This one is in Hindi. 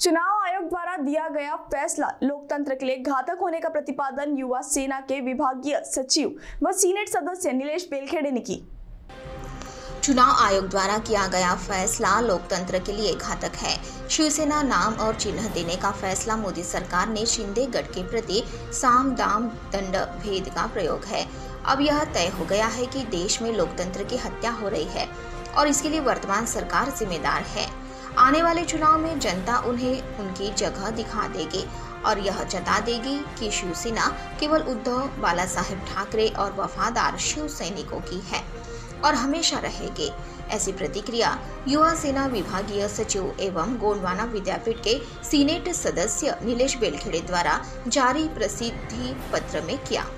चुनाव आयोग द्वारा दिया गया फैसला लोकतंत्र के लिए घातक होने का प्रतिपादन युवा सेना के विभागीय सचिव व सीनेट सदस्य निलेश बेलखेडे ने की। चुनाव आयोग द्वारा किया गया फैसला लोकतंत्र के लिए घातक है। शिवसेना नाम और चिन्ह देने का फैसला मोदी सरकार ने शिंदे गट के प्रति साम दाम दंड भेद का प्रयोग है। अब यह तय हो गया है कि देश में लोकतंत्र की हत्या हो रही है और इसके लिए वर्तमान सरकार जिम्मेदार है। आने वाले चुनाव में जनता उन्हें उनकी जगह दिखा देगी और यह जता देगी कि शिवसेना केवल उद्धव बाला ठाकरे और वफादार शिव सैनिकों की है और हमेशा रहेगी। ऐसी प्रतिक्रिया युवा सेना विभागीय सचिव एवं गोल्डवाना विद्यापीठ के सीनेट सदस्य निलेश बेलखेडे द्वारा जारी प्रसिद्धि पत्र में किया।